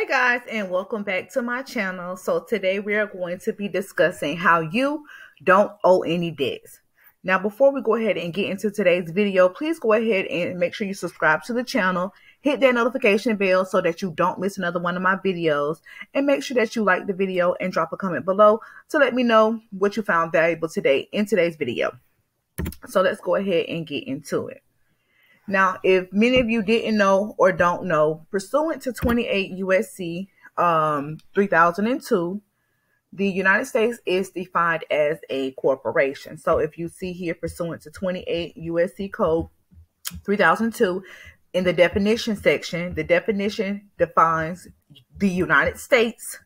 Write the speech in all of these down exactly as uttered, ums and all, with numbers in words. Hey guys, and welcome back to my channel. So today we are going to be discussing how you don't owe any debts. Now before we go ahead and get into today's video, please go ahead and make sure you subscribe to the channel, hit that notification bell so that you don't miss another one of my videos, and make sure that you like the video and drop a comment below to let me know what you found valuable today in today's video. So let's go ahead and get into it. Now, if many of you didn't know or don't know, pursuant to twenty-eight U S C um, three thousand two, the United States is defined as a corporation. So if you see here, pursuant to twenty-eight U S C code three thousand two, in the definition section, the definition defines the United States.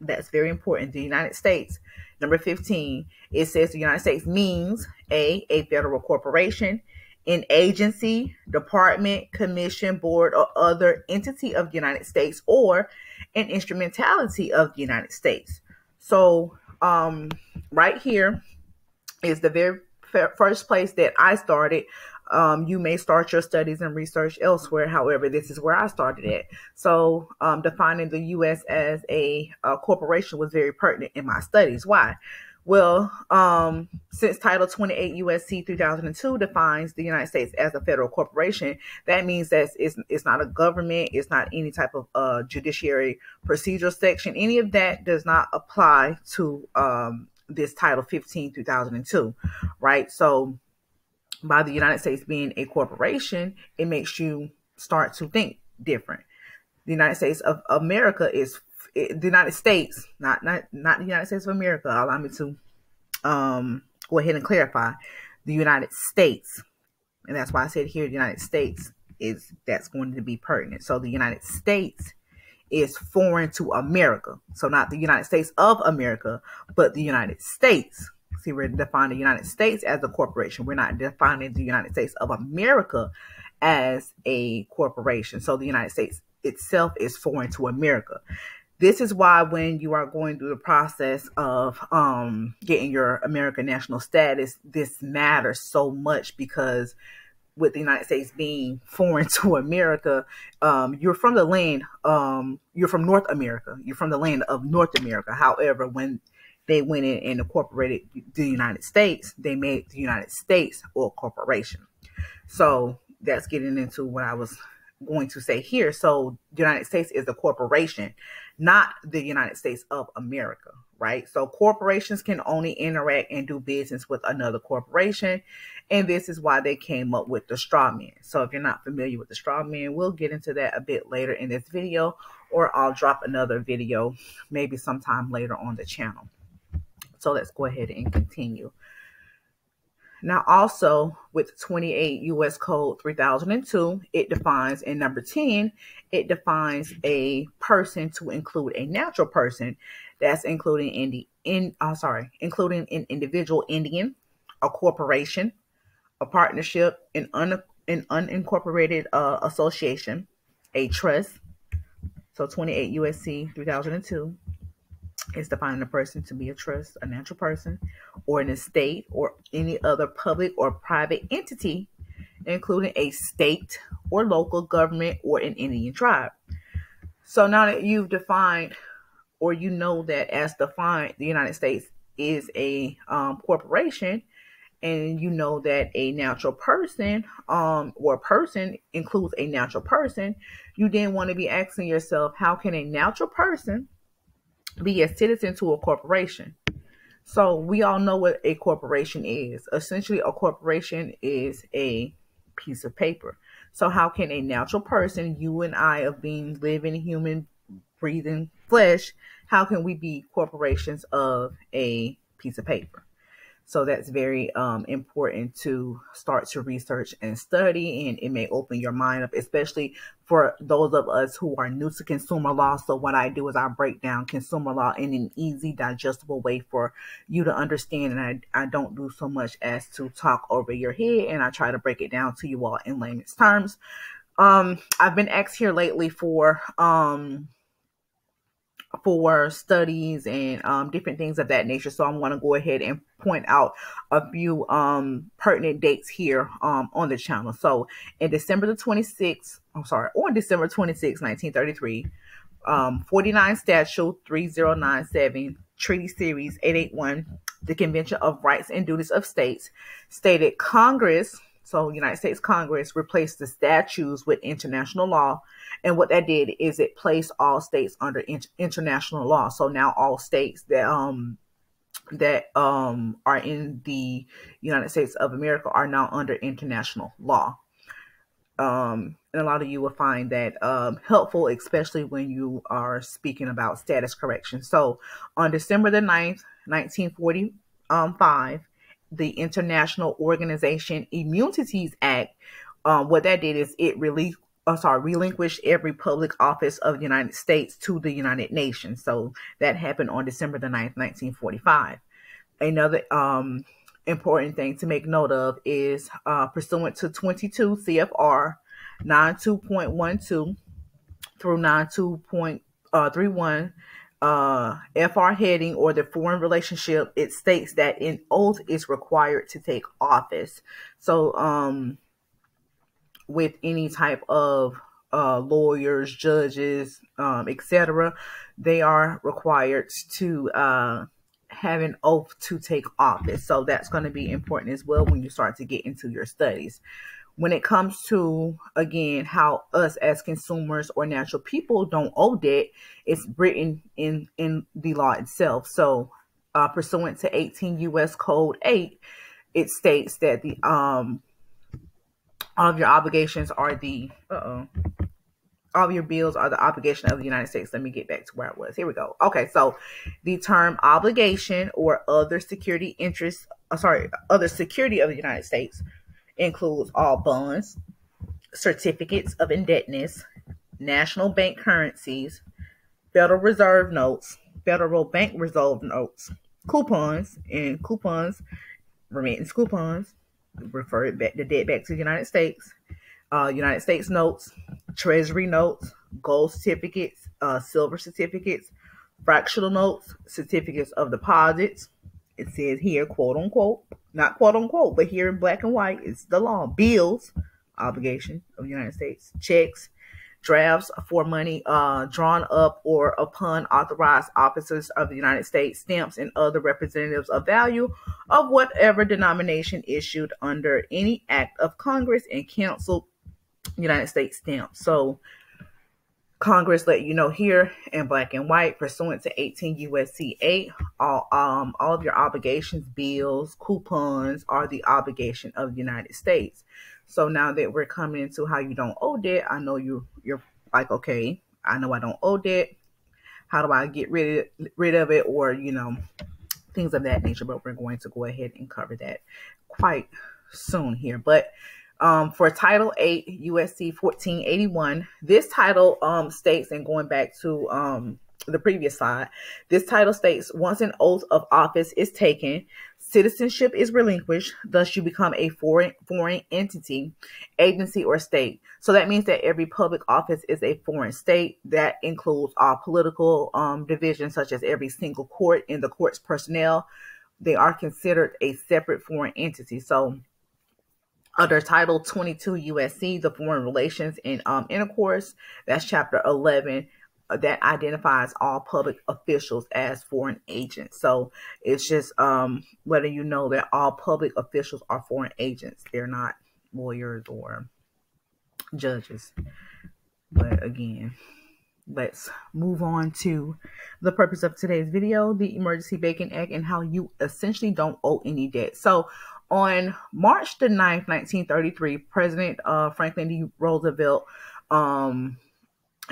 That's very important. The United States, number fifteen, it says the United States means A, a federal corporation, an agency, department, commission, board, or other entity of the United States, or an instrumentality of the United States. So um, right here is the very first place that I started. Um, you may start your studies and research elsewhere. However, this is where I started at. So um, defining the U S as a, a corporation was very pertinent in my studies. Why? Well, um, since Title twenty-eight U S C three thousand two defines the United States as a federal corporation, that means that it's, it's not a government, it's not any type of uh, judiciary procedural section. Any of that does not apply to um, this Title fifteen two thousand two, right? So by the United States being a corporation, it makes you start to think different. The United States of America is It, the United States, not, not not the United States of America. Allow me to um, go ahead and clarify. The United States, and that's why I said here the United States is, that's going to be pertinent. So the United States is foreign to America. So not the United States of America, but the United States. See, we're defining the United States as a corporation. We're not defining the United States of America as a corporation. So the United States itself is foreign to America. This is why when you are going through the process of um, getting your American national status, this matters so much, because with the United States being foreign to America, um, you're from the land, um, you're from North America, you're from the land of North America. However, when they went in and incorporated the United States, they made the United States a corporation. So that's getting into what I was going to say here. So the United States is a corporation, not the United States of America, right? So corporations can only interact and do business with another corporation, and this is why they came up with the straw man. So if you're not familiar with the straw man, we'll get into that a bit later in this video, or I'll drop another video maybe sometime later on the channel. So let's go ahead and continue. Now, also with twenty-eight U S Code three thousand two, it defines, in number ten, it defines a person to include a natural person. That's including in the in. Oh, sorry, including an individual Indian, a corporation, a partnership, an un an unincorporated uh, association, a trust. So twenty-eight U S C three thousand two. Is defining a person to be a trust, a natural person, or an estate, or any other public or private entity, including a state or local government or an Indian tribe. So now that you've defined, or you know that as defined, the United States is a um, corporation, and you know that a natural person um, or person includes a natural person, you then want to be asking yourself, how can a natural person be a citizen to a corporation? So we all know what a corporation is. Essentially, a corporation is a piece of paper. So how can a natural person, you and I, of being living, human, breathing flesh, how can we be corporations of a piece of paper? So that's very um, important to start to research and study, and it may open your mind up, especially for those of us who are new to consumer law. So what I do is I break down consumer law in an easy, digestible way for you to understand, and I, I don't do so much as to talk over your head, and I try to break it down to you all in layman's terms. Um, I've been asked here lately for... Um, for studies and um, different things of that nature. So I'm going to go ahead and point out a few um, pertinent dates here um, on the channel. So in December the twenty-sixth, I'm sorry, on December twenty-sixth, nineteen thirty-three, um, forty-nine Statute thirty oh nine seven, Treaty series eight eighty-one, the Convention of Rights and Duties of States, stated Congress, so United States Congress, replaced the statutes with international law. And what that did is it placed all states under in international law. So now all states that um that um are in the United States of America are now under international law. Um, and a lot of you will find that um, helpful, especially when you are speaking about status correction. So on December the ninth, nineteen forty-five, the International Organization Immunities Act, um, what that did is it really, oh, sorry, relinquished every public office of the United States to the United Nations. So that happened on December the ninth, nineteen forty-five. Another um, important thing to make note of is uh, pursuant to twenty-two C F R ninety-two point twelve through ninety-two point thirty-one uh, F R heading, or the foreign relationship, it states that an oath is required to take office. So um, with any type of uh, lawyers, judges, um, et cetera, they are required to uh, have an oath to take office. So that's going to be important as well when you start to get into your studies. When it comes to, again, how us as consumers or natural people don't owe debt, it's written in, in the law itself. So uh, pursuant to eighteen U S Code eight, it states that the um, all of your obligations are the, uh-oh, all of your bills are the obligation of the United States. Let me get back to where I was. Here we go. Okay, so the term obligation or other security interest, uh, sorry, other security of the United States includes all bonds, certificates of indebtedness, national bank currencies, Federal Reserve notes, Federal Bank Reserve notes, coupons, and coupons, remittance coupons, refer it back, the debt back to the United States, uh, United States notes, Treasury notes, gold certificates, uh, silver certificates, fractional notes, certificates of deposits. It says here, quote unquote, not quote unquote, but here in black and white, it's the law. Bills, obligation of the United States, checks, drafts for money uh, drawn up or upon authorized officers of the United States, stamps, and other representatives of value of whatever denomination issued under any act of Congress and canceled United States stamps. So Congress let you know here in black and white, pursuant to eighteen U S C eight, all, um, all of your obligations, bills, coupons are the obligation of the United States. So now that we're coming into how you don't owe debt, I know you, you're like, okay, I know I don't owe debt. How do I get rid of, rid of it, or, you know, things of that nature? But we're going to go ahead and cover that quite soon here. But um, for Title eight U S C fourteen eighty-one, this title um, states, and going back to um, the previous slide, this title states, once an oath of office is taken, citizenship is relinquished, thus you become a foreign foreign entity, agency, or state. So that means that every public office is a foreign state. That includes all political um, divisions, such as every single court and the court's personnel. They are considered a separate foreign entity. So under Title twenty-two U S C, the Foreign Relations and um, Intercourse, that's Chapter eleven. That identifies all public officials as foreign agents. So it's just um, letting you know that all public officials are foreign agents. They're not lawyers or judges. But again, let's move on to the purpose of today's video, the Emergency Banking Act, and how you essentially don't owe any debt. So on March the ninth, nineteen thirty-three, President uh, Franklin D. Roosevelt, um,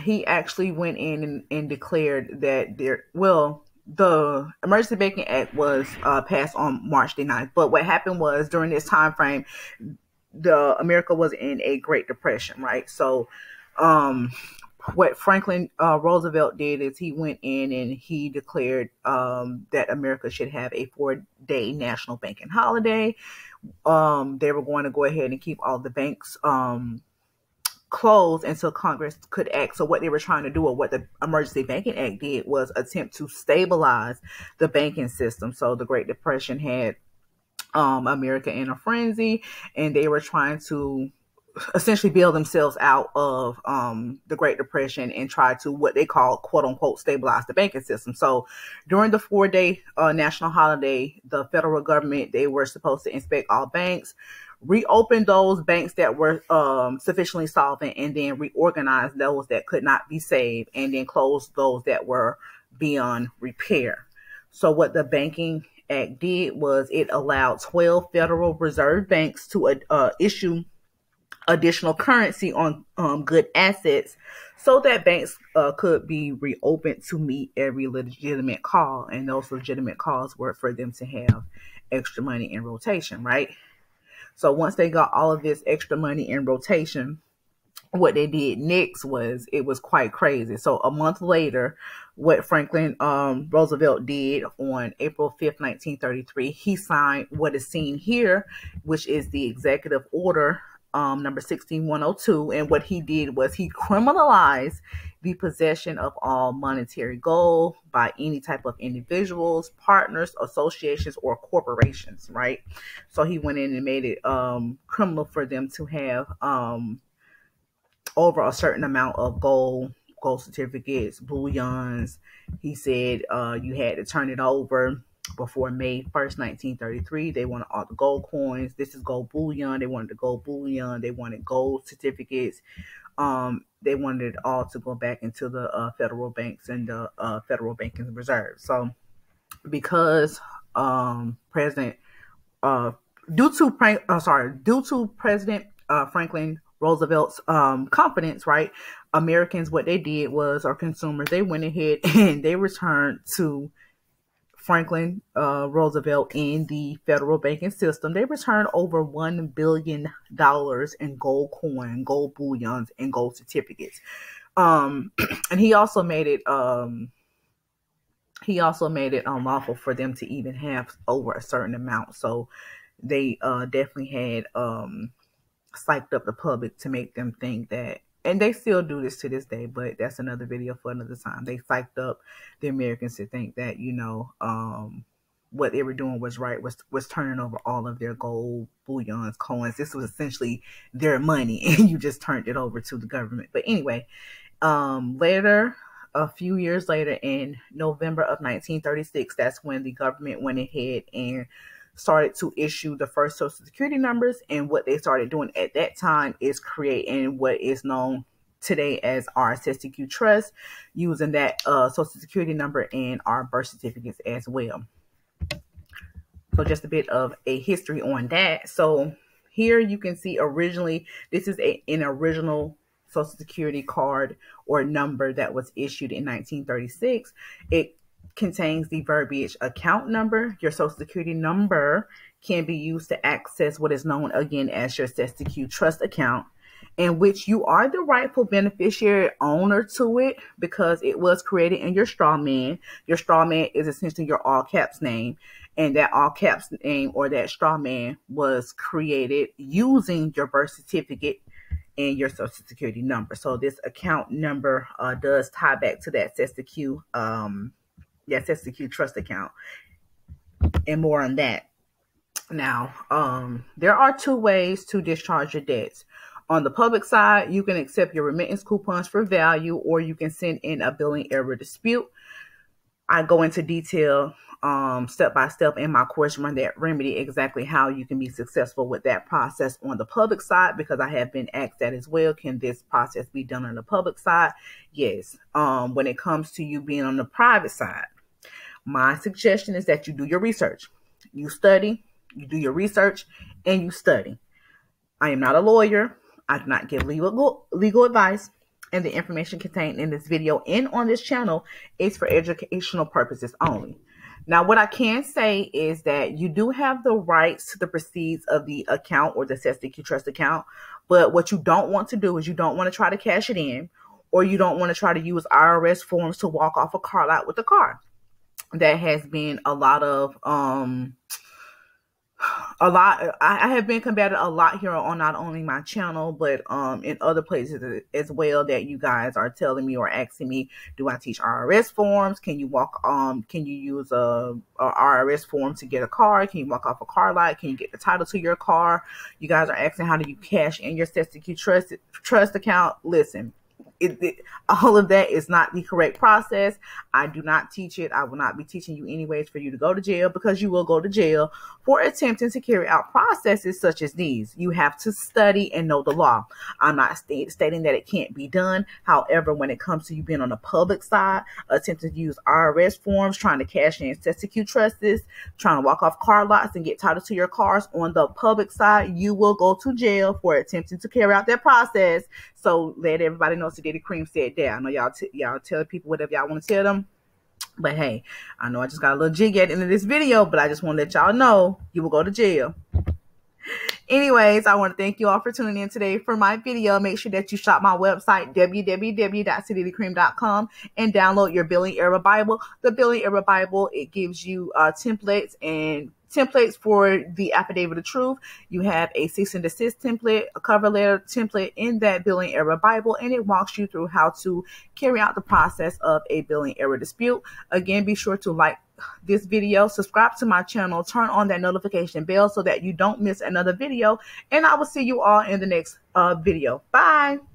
he actually went in and, and declared that there, well, the Emergency Banking Act was uh, passed on March the ninth. But what happened was, during this time frame, the America was in a Great Depression, right? So um, what Franklin uh, Roosevelt did is he went in and he declared um, that America should have a four-day national banking holiday. Um, they were going to go ahead and keep all the banks um closed until Congress could act. So what they were trying to do, or what the Emergency Banking Act did, was attempt to stabilize the banking system. So the Great Depression had um, America in a frenzy, and they were trying to essentially bail themselves out of um, the Great Depression and try to what they call, quote unquote, stabilize the banking system. So during the four day uh, national holiday, the federal government, they were supposed to inspect all banks, reopen those banks that were um, sufficiently solvent, and then reorganize those that could not be saved, and then close those that were beyond repair. So what the Banking Act did was it allowed twelve Federal Reserve banks to uh, issue additional currency on um, good assets so that banks uh, could be reopened to meet every legitimate call. And those legitimate calls were for them to have extra money in rotation, right? So once they got all of this extra money in rotation, what they did next was, it was quite crazy. So a month later, what Franklin um, Roosevelt did on April fifth, nineteen thirty-three, he signed what is seen here, which is the Executive Order Um, number sixteen one oh two, and what he did was he criminalized the possession of all monetary gold by any type of individuals, partners, associations, or corporations, right? So he went in and made it um, criminal for them to have um, over a certain amount of gold, gold certificates, bullions. He said uh, you had to turn it over before May first, nineteen thirty-three. They wanted all the gold coins. This is gold bullion. They wanted the gold bullion. They wanted gold certificates. Um, they wanted it all to go back into the uh, federal banks and the uh, federal banking reserve. So because um, President, uh, due to, uh, sorry, due to President uh, Franklin Roosevelt's um, confidence, right? Americans, what they did was, our consumers, they went ahead and they returned to Franklin uh, Roosevelt in the federal banking system. They returned over one billion dollars in gold coin, gold bullions, and gold certificates. Um, and he also made it, um, he also made it unlawful for them to even have over a certain amount. So they uh, definitely had um, psyched up the public to make them think that, and they still do this to this day, but that's another video for another time. They psyched up the Americans to think that, you know, um, what they were doing was right, was was turning over all of their gold, bullions, coins. This was essentially their money, and you just turned it over to the government. But anyway, um, later, a few years later, in November of nineteen thirty-six, that's when the government went ahead and started to issue the first social security numbers. And what they started doing at that time is creating what is known today as our cestui que trust, using that uh, social security number and our birth certificates as well. So just a bit of a history on that. So here you can see originally, this is a, an original social security card or number that was issued in nineteen thirty-six. It contains the verbiage account number. Your social security number can be used to access what is known again as your cestui que trust account, in which you are the rightful beneficiary owner to it, because it was created in your straw man. Your straw man is essentially your all caps name, and that all caps name or that straw man was created using your birth certificate and your social security number. So this account number uh, does tie back to that cestui que um Yeah, cestui que trust account, and more on that. Now, um, there are two ways to discharge your debts. On the public side, you can accept your remittance coupons for value, or you can send in a billing error dispute. I go into detail um, step by step in my course, Run That Remedy, exactly how you can be successful with that process on the public side, because I have been asked that as well. Can this process be done on the public side? Yes. Um, when it comes to you being on the private side, my suggestion is that you do your research. You study, you do your research, and you study. I am not a lawyer. I do not give legal, legal advice. And the information contained in this video and on this channel is for educational purposes only. Now, what I can say is that you do have the rights to the proceeds of the account or the cestui que trust account, but what you don't want to do is you don't want to try to cash it in, or you don't want to try to use I R S forms to walk off a car lot with a car. That has been a lot of um, a lot. I have been combated a lot here on not only my channel, but um, in other places as well, that you guys are telling me or asking me, do I teach I R S forms? Can you walk, um, can you use a, a I R S form to get a car? Can you walk off a car lot? Can you get the title to your car? You guys are asking, how do you cash in your cestui que trust, trust account? Listen, It, it, all of that is not the correct process. I do not teach it. I will not be teaching you anyways for you to go to jail, because you will go to jail for attempting to carry out processes such as these. You have to study and know the law. I'm not st stating that it can't be done. However, when it comes to you being on the public side, attempting to use I R S forms, trying to cash in cestui que trusts, trying to walk off car lots and get title to your cars on the public side, you will go to jail for attempting to carry out that process. So let everybody know today. The cream said that. I know y'all y'all tell people whatever y'all want to tell them, but hey, I know I just got a little jig at the end of this video, but I just want to let y'all know you will go to jail. Anyways, I want to thank you all for tuning in today for my video. Make sure that you shop my website, w w w dot city the cream dot com, and download your Billing Era Bible. The Billing Era Bible, it gives you uh, templates and templates for the affidavit of truth. You have a cease and desist template, a cover letter template in that Billing Era Bible, and it walks you through how to carry out the process of a billing error dispute. Again, be sure to like this video, subscribe to my channel, turn on that notification bell so that you don't miss another video, and I will see you all in the next uh, video. Bye.